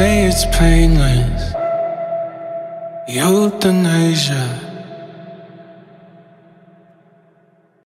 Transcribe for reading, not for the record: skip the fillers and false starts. say it's painless. Euthanasia.